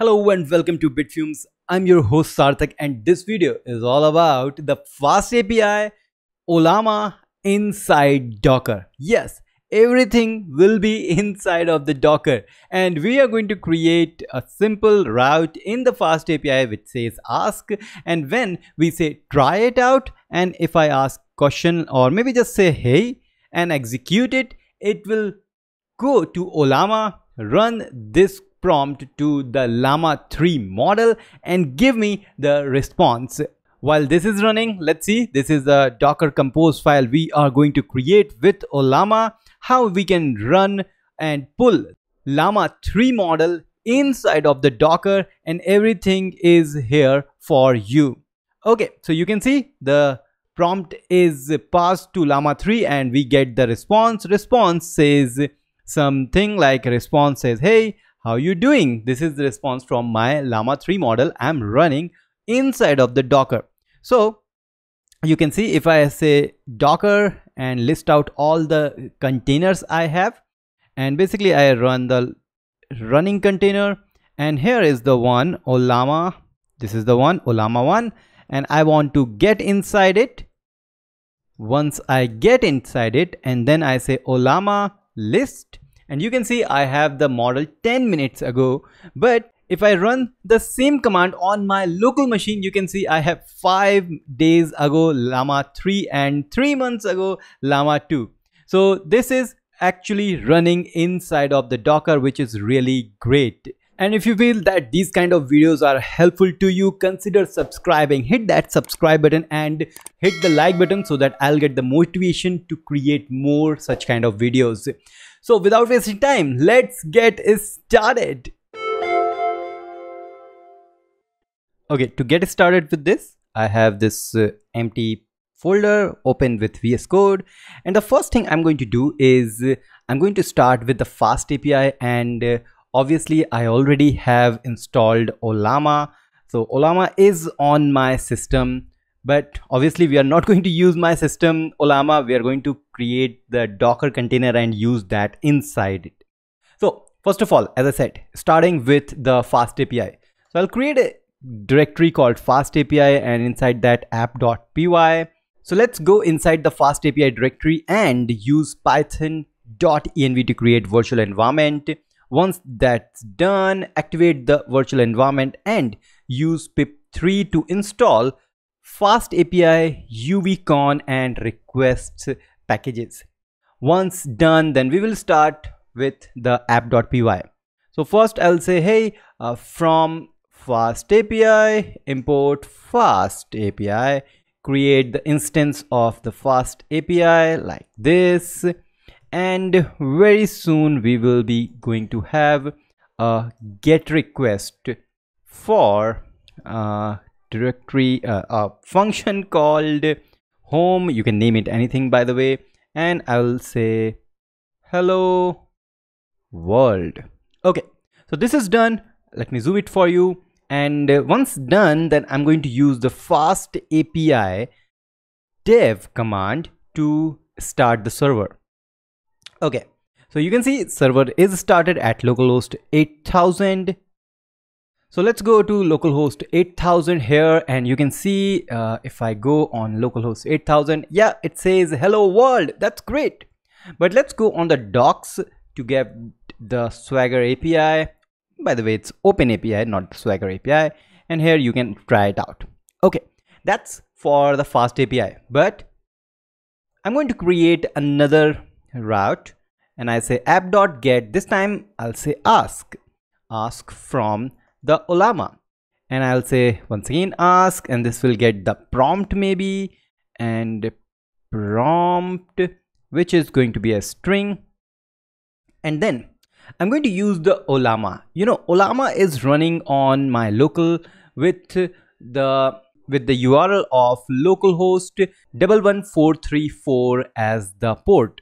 Hello and welcome to Bitfumes. I'm your host Sarthak, and this video is all about the FastAPI Ollama inside Docker. Yes, everything will be inside of the Docker, and we are going to create a simple route in the FastAPI which says ask, and when we say try it out, and if I ask question or maybe just say hey and execute it, it will go to Ollama, run this prompt to the Llama 3 model and give me the response. While this is running, let's see, this is the Docker compose file we are going to create with Ollama, how we can run and pull Llama 3 model inside of the Docker, and everything is here for you. Okay, so you can see the prompt is passed to Llama 3 and we get the response. Response says something like, response says, hey, how you doing? This is the response from my Llama 3 model I'm running inside of the Docker. So you can see if I say Docker and list out all the containers I have, and basically I run the running container, and here is the one Ollama. This is the one Ollama 1, and I want to get inside it. Once I get inside it, and then I say Ollama list, and you can see I have the model 10 minutes ago, but if I run the same command on my local machine, you can see I have 5 days ago Llama 3 and 3 months ago Llama 2. So this is actually running inside of the Docker, which is really great. And if you feel that these kind of videos are helpful to you, consider subscribing. Hit that subscribe button and hit the like button so that I'll get the motivation to create more such kind of videos. So without wasting time, let's get started. Okay, to get started with this, I have this empty folder open with VS Code. And the first thing I'm going to do is I'm going to start with the FastAPI, and obviously, I already have installed Ollama. So Ollama is on my system, but obviously we are not going to use my system Ollama. We are going to create the Docker container and use that inside it. So first of all, as I said, starting with the FastAPI. So I'll create a directory called FastAPI, and inside that app.py. So let's go inside the FastAPI directory and use python.env to create virtual environment. Once that's done, activate the virtual environment and use pip3 to install FastAPI, UVCon and request packages. Once done, then we will start with the app.py. So first I'll say, hey, from FastAPI, import FastAPI, create the instance of the FastAPI like this. And very soon we will be going to have a get request for directory a function called home. You can name it anything, by the way, and I will say hello world. Okay, so this is done. Let me zoom it for you. And once done, then I'm going to use the FastAPI dev command to start the server. Okay, so you can see server is started at localhost 8000. So let's go to localhost 8000 here, and you can see if I go on localhost 8000, yeah, it says hello world. That's great. But let's go on the docs to get the Swagger API. By the way, it's Open API, not Swagger API. And here you can try it out. Okay, that's for the FastAPI. But I'm going to create another route, and I say app.get. This time I'll say ask from the Ollama, and I'll say once again ask, and this will get the prompt maybe, and prompt which is going to be a string. And then I'm going to use the Ollama. You know, Ollama is running on my local with the URL of localhost 11434 as the port.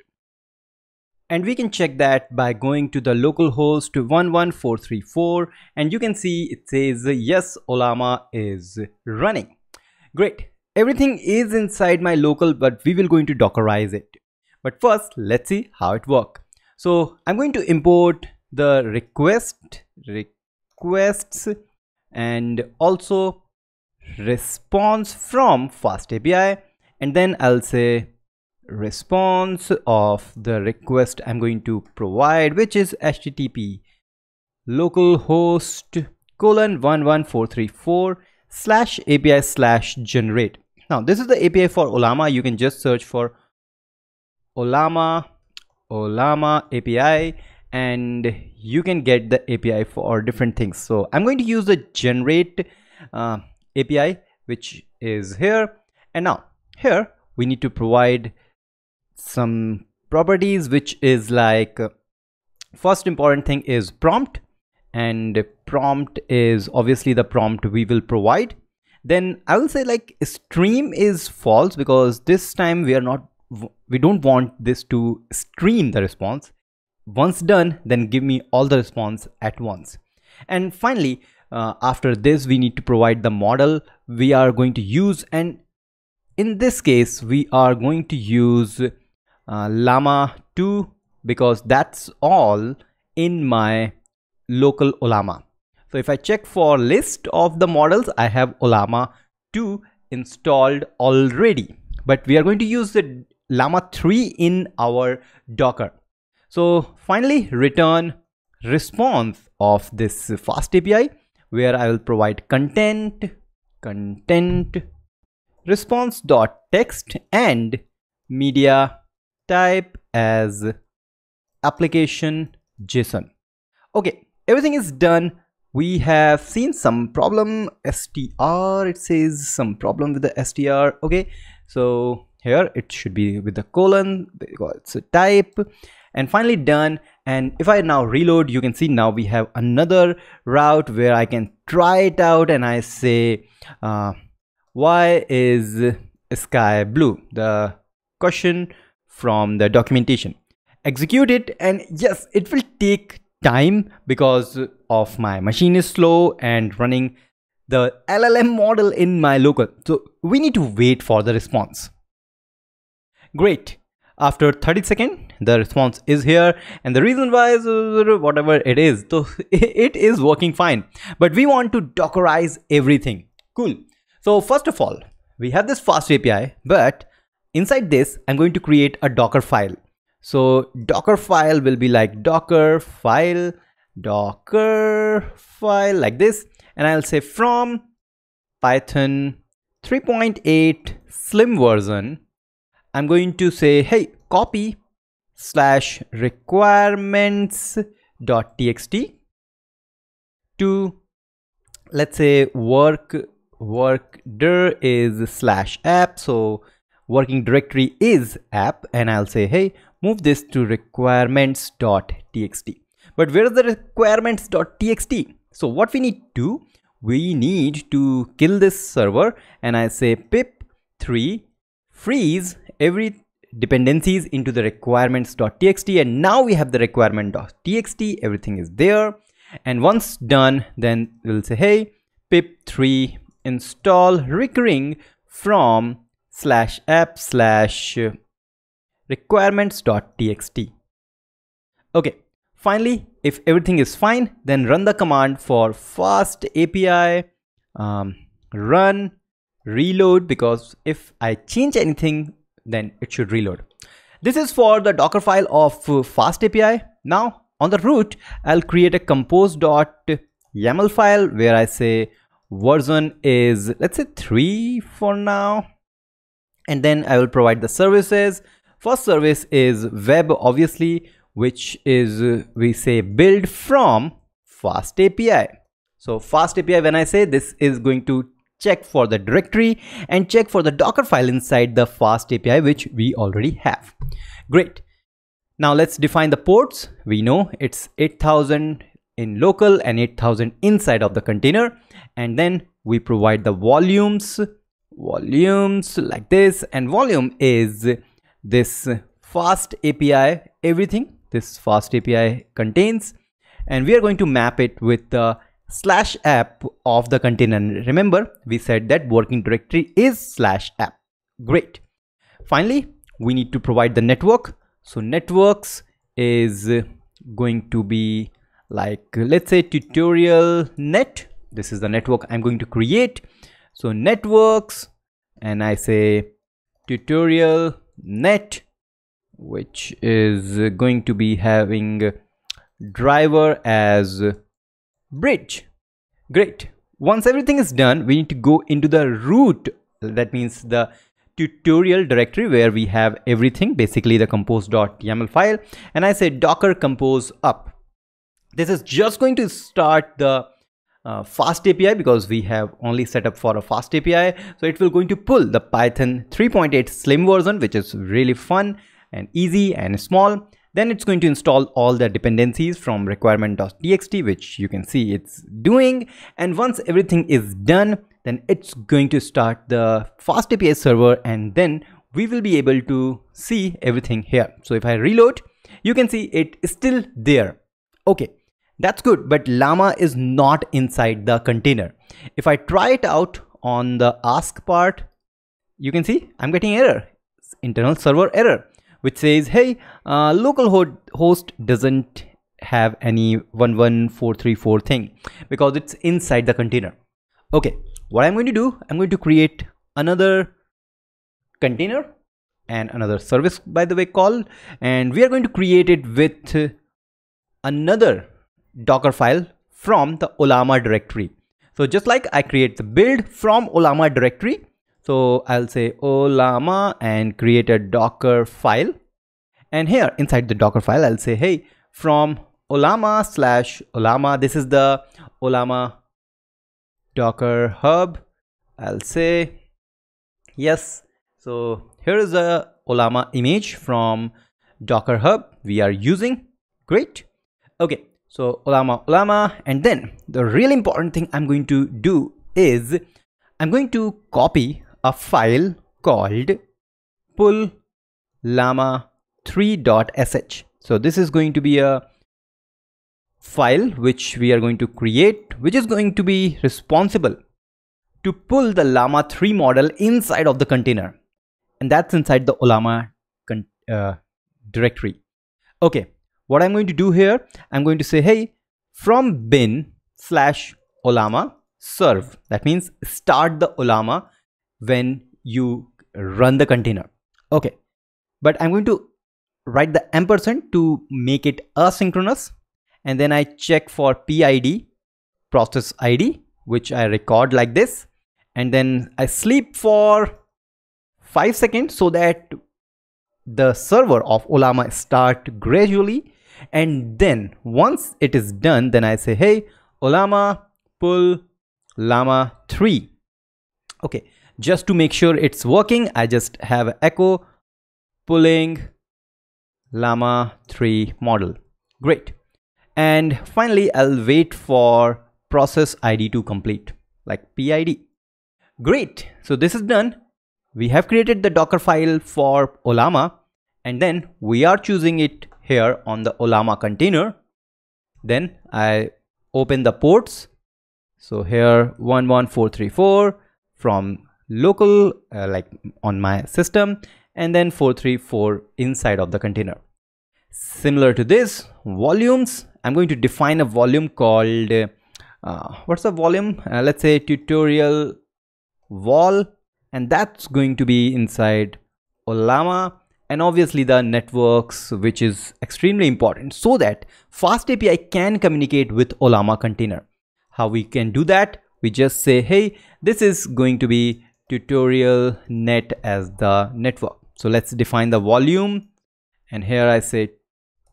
And we can check that by going to the localhost 11434, and you can see it says yes, Ollama is running. Great, everything is inside my local, but we will going to Dockerize it. But first, let's see how it works. So I'm going to import the request requests and also response from FastAPI, and then I'll say response of the request I'm going to provide, which is HTTP localhost:11434/api/generate. Now this is the API for Ollama. You can just search for Ollama API and you can get the API for different things. So I'm going to use the generate API, which is here, and now here we need to provide some properties, which is like first important thing is prompt, and prompt is obviously the prompt we will provide. Then I will say like stream is false, because this time we don't want this to stream the response. Once done, then give me all the response at once. And finally, after this, we need to provide the model we are going to use, and in this case we are going to use Llama 2, because that's all in my local Ollama. So if I check for list of the models, I have Ollama 2 installed already, but we are going to use the Llama 3 in our Docker. So finally, return response of this FastAPI, where I will provide content response.text and media type as application JSON. Okay, everything is done. We have seen some problem str. It says some problem with the str. Okay, so here it should be with the colon because it's a type. And finally done. And if I now reload, you can see now we have another route where I can try it out, and I say why is sky blue, the question from the documentation. Execute it, and yes, it will take time because of my machine is slow and running the LLM model in my local, so we need to wait for the response. Great. After 30 seconds the response is here, and the reason why is whatever it is, so it is working fine, but we want to dockerize everything. Cool. So first of all, we have this FastAPI, but inside this I'm going to create a Docker file. So Docker file will be like Docker file like this, and I'll say from Python 3.8 slim version, I'm going to say hey copy /requirements.txt to, let's say, work dir is /app, so working directory is app, and I'll say hey move this to requirements.txt. but where is the requirements.txt? So what we need to do, we need to kill this server, and I say pip 3 freeze every dependencies into the requirements.txt, and now we have the requirement.txt, everything is there. And once done, then we'll say hey pip3 install recurring from /app/requirements.txt. okay, finally, if everything is fine, then run the command for FastAPI run reload, because if I change anything then it should reload. This is for the Docker file of FastAPI. Now on the root, I'll create a compose.yaml file where I say version is, let's say, 3 for now, and then I will provide the services. First service is web, obviously, which is we say build from FastAPI. So FastAPI, when I say this, is going to check for the directory and check for the Docker file inside the FastAPI, which we already have. Great. Now let's define the ports. We know it's 8000 in local and 8000 inside of the container, and then we provide the volumes like this, and volume is this FastAPI everything this FastAPI contains, and we are going to map it with the /app of the container. Remember, we said that working directory is /app. Great. Finally, we need to provide the network. So networks is going to be like let's say tutorial net. This is the network I'm going to create. So networks, and I say tutorial net, which is going to be having driver as bridge. Great. Once everything is done, we need to go into the root. That means the tutorial directory where we have everything, basically the compose.yaml file. And I say docker compose up. This is just going to start the FastAPI because we have only set up for a FastAPI. So it will going to pull the Python 3.8 slim version, which is really fun and easy and small. Then it's going to install all the dependencies from requirement.txt, which you can see it's doing. And once everything is done, then it's going to start the FastAPI server, and then we will be able to see everything here. So if I reload, you can see it is still there. Okay, that's good, but Llama is not inside the container. If I try it out on the ask part, you can see I'm getting error, it's internal server error, which says, hey, local host doesn't have any 11434 thing because it's inside the container. Okay, what I'm going to do, I'm going to create another container and another service, by the way, call, and we are going to create it with another Docker file from the Ollama directory. So just like I create the build from Ollama directory, so I'll say Ollama and create a Docker file, and here inside the Docker file I'll say, hey, from Ollama slash Ollama, this is the Ollama Docker hub. I'll say yes. So here is the Ollama image from Docker hub we are using. Great. Okay, so Ollama, and then the really important thing I'm going to do is I'm going to copy a file called pull llama3.sh. So this is going to be a file which we are going to create, which is going to be responsible to pull the Llama 3 model inside of the container, and that's inside the Ollama directory. Okay, what I'm going to do here, I'm going to say, hey, from bin slash Ollama serve. That means start the Ollama when you run the container. Okay, but I'm going to write the ampersand to make it asynchronous, and then I check for PID, process ID, which I record like this, and then I sleep for 5 seconds so that the server of Ollama start gradually, and then once it is done, then I say, hey, Ollama pull Llama 3. Okay, just to make sure it's working, I just have echo pulling Llama 3 model. Great. And finally, I'll wait for process ID to complete, like PID. Great. So this is done. We have created the Docker file for Ollama, and then we are choosing it here on the Ollama container. Then I open the ports. So here 11434 from local, like on my system, and then 434 inside of the container. Similar to this, volumes, I'm going to define a volume called, what's the volume? Let's say tutorial vol, and that's going to be inside Ollama, and obviously the networks, which is extremely important so that FastAPI can communicate with Ollama container. How we can do that? We just say, hey, this is going to be tutorial net as the network. So let's define the volume, and here I say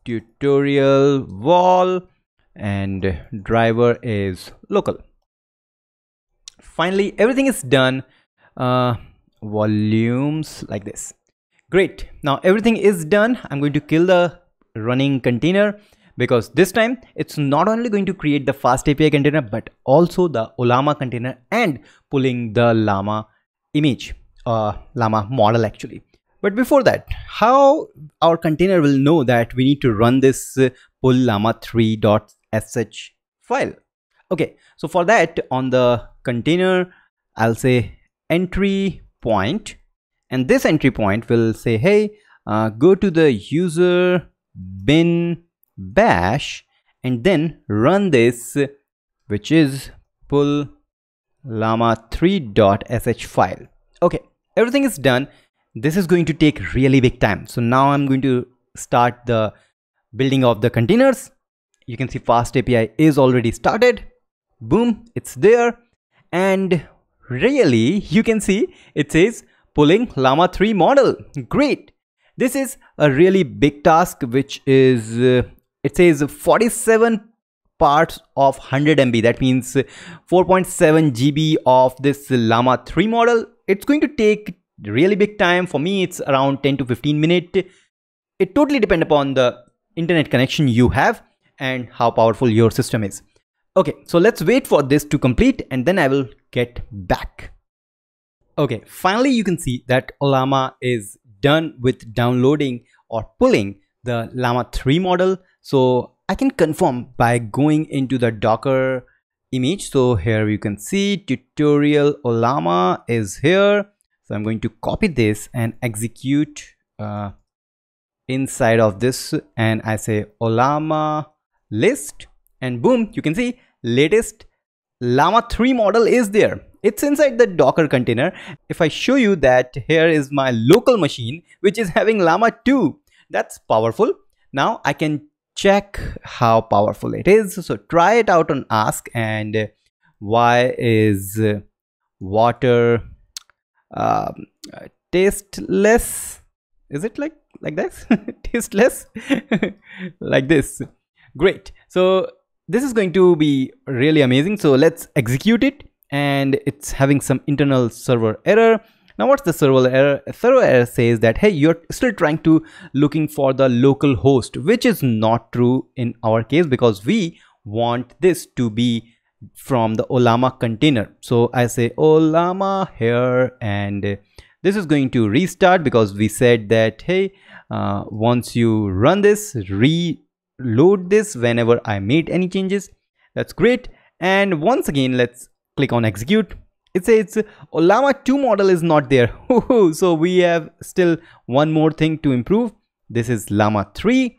tutorial vol, and driver is local. Finally, everything is done, volumes like this. Great. Now everything is done. I'm going to kill the running container, because this time it's not only going to create the FastAPI container, but also the Ollama container and pulling the Llama image, Llama model actually. But before that, how our container will know that we need to run this pull llama3.sh file? Okay, so for that, on the container, I'll say entry point, and this entry point will say, hey, go to the user bin bash and then run this, which is pull llama3.sh file. Okay, everything is done. This is going to take really big time. So now I'm going to start the building of the containers. You can see FastAPI is already started. Boom, it's there. And really, you can see it says pulling Llama 3 model. Great. This is a really big task, which is, it says 47 parts of 100 MB. That means 4.7 GB of this Llama 3 model. It's going to take really big time. For me, it's around 10 to 15 minutes. It totally depends upon the internet connection you have and how powerful your system is. Okay, so let's wait for this to complete and then I will get back. Okay, finally you can see that Ollama is done with downloading or pulling the Llama 3 model. So I can confirm by going into the Docker image. So here you can see tutorial Ollama is here. So I'm going to copy this and execute inside of this, and I say Ollama list, and boom, you can see latest Llama 3 model is there. It's inside the Docker container. If I show you that, here is my local machine which is having Llama 2. That's powerful. Now I can check how powerful it is. So try it out on ask, and why is water tasteless? Is it like this? Tasteless? Like this. Great. So this is going to be really amazing. So let's execute it, and it's having some internal server error. Now what's the server error? Server error says that, hey, you're still trying to looking for the local host, which is not true in our case, because we want this to be from the Ollama container. So I say Ollama here, and this is going to restart because we said that, hey, once you run this, reload this whenever I made any changes. That's great. And once again, let's click on execute. It says Ollama 2 model is not there. So we have still one more thing to improve. This is Llama 3.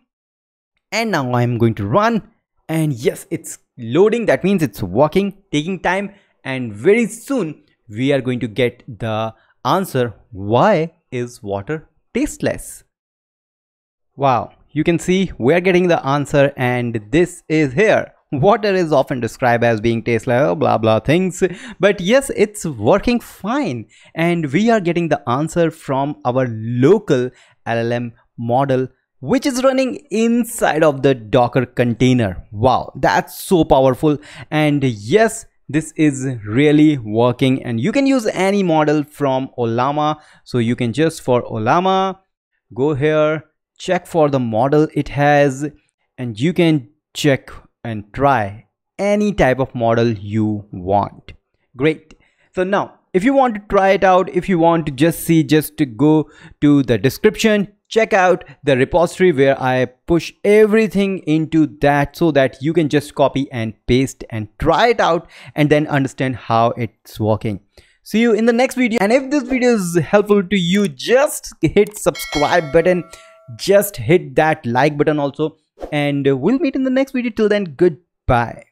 And now I'm going to run, and yes, it's loading. That means it's working, taking time, and very soon we are going to get the answer, why is water tasteless? Wow, you can see we are getting the answer, and this is here. Water is often described as being tasteless, blah blah things, but yes, it's working fine, and we are getting the answer from our local LLM model, which is running inside of the Docker container. Wow, that's so powerful. And yes, this is really working, and you can use any model from Ollama. So you can just for Ollama, go here, check for the model it has, and you can check and try any type of model you want. Great. So now if you want to try it out, if you want to just see, just to go to the description, check out the repository where I push everything into that, so that you can just copy and paste and try it out and then understand how it's working. See you in the next video. And if this video is helpful to you, just hit subscribe button, just hit that like button also, and we'll meet in the next video. Till then, goodbye.